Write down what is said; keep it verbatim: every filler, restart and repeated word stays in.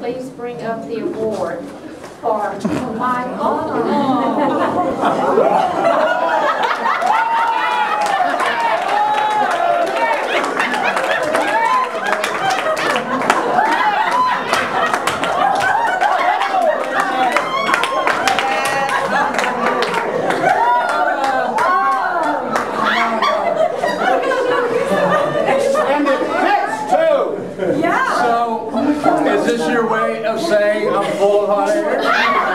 please bring up the award for my honor? Yeah. So, is this your way of saying I'm full-hearted?